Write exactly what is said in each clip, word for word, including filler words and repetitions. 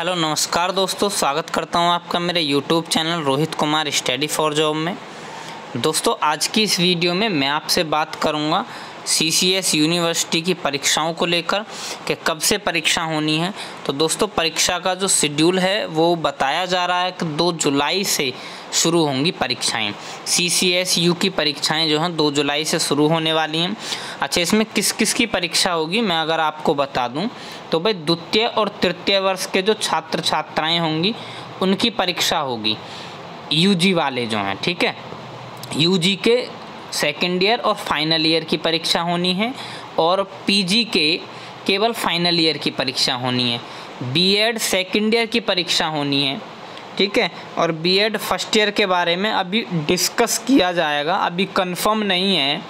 Hello नमस्कार दोस्तों, स्वागत करता हूं आपका मेरे YouTube channel Rohit Kumar study for job में। दोस्तों आज की इस वीडियो में मैं आपसे बात करूंगा सी सी एस यूनिवर्सिटी की परीक्षाओं को लेकर कि कब से परीक्षा होनी है। तो दोस्तों परीक्षा का जो शेड्यूल है वो बताया जा रहा है कि दो जुलाई से शुरू होंगी परीक्षाएं। सी सी एस यू की परीक्षाएं जो हैं दो जुलाई से शुरू होने वाली हैं। अच्छा, इसमें किस किस की परीक्षा होगी मैं अगर आपको बता दूं तो भाई द्वितीय और तृतीय वर्ष के जो छात्र छात्राएँ होंगी उनकी परीक्षा होगी, यू जी वाले जो हैं, ठीक है। यू जी के सेकेंड ईयर और फाइनल ईयर की परीक्षा होनी है और पीजी के केवल फाइनल ईयर की परीक्षा होनी है। बीएड सेकेंड ईयर की परीक्षा होनी है, ठीक है। और बीएड फर्स्ट ईयर के बारे में अभी डिस्कस किया जाएगा, अभी कंफर्म नहीं है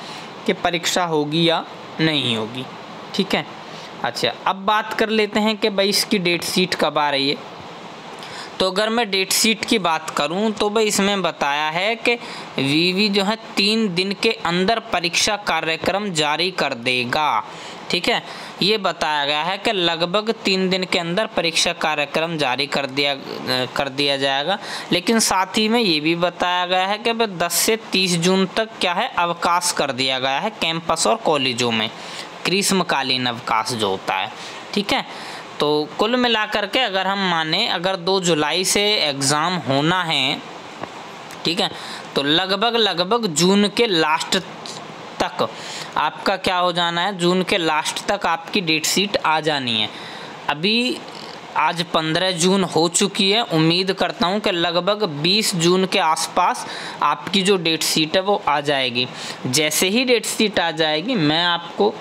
कि परीक्षा होगी या नहीं होगी, ठीक है। अच्छा, अब बात कर लेते हैं कि भाई इसकी डेट शीट कब आ रही है। तो अगर मैं डेट शीट की बात करूं तो भाई इसमें बताया है कि वीवी जो है तीन दिन के अंदर परीक्षा कार्यक्रम जारी कर देगा, ठीक है। ये बताया गया है कि लगभग तीन दिन के अंदर परीक्षा कार्यक्रम जारी कर दिया कर दिया जाएगा। लेकिन साथ ही में ये भी बताया गया है कि भाई दस से तीस जून तक क्या है अवकाश कर दिया गया है कैंपस और कॉलेजों में, ग्रीष्मकालीन अवकाश जो होता है, ठीक है। तो कुल मिलाकर के अगर हम माने अगर दो जुलाई से एग्ज़ाम होना है, ठीक है, तो लगभग लगभग जून के लास्ट तक आपका क्या हो जाना है, जून के लास्ट तक आपकी डेट शीट आ जानी है। अभी आज पंद्रह जून हो चुकी है, उम्मीद करता हूं कि लगभग बीस जून के आसपास आपकी जो डेट शीट है वो आ जाएगी। जैसे ही डेट शीट आ जाएगी मैं आपको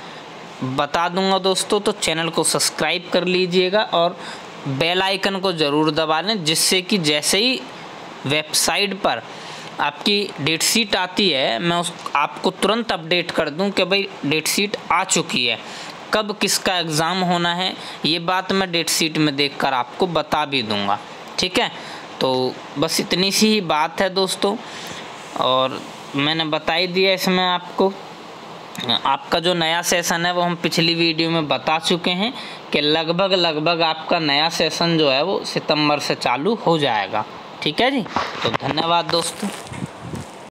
बता दूंगा दोस्तों, तो चैनल को सब्सक्राइब कर लीजिएगा और बेल आइकन को ज़रूर दबा लें, जिससे कि जैसे ही वेबसाइट पर आपकी डेट शीट आती है मैं उस आपको तुरंत अपडेट कर दूं कि भाई डेट शीट आ चुकी है, कब किसका एग्ज़ाम होना है। ये बात मैं डेट शीट में देखकर आपको बता भी दूंगा, ठीक है। तो बस इतनी सी ही बात है दोस्तों, और मैंने बता ही दिया इसमें आपको। आपका जो नया सेशन है वो हम पिछली वीडियो में बता चुके हैं कि लगभग लगभग आपका नया सेशन जो है वो सितंबर से चालू हो जाएगा, ठीक है जी। तो धन्यवाद दोस्तों।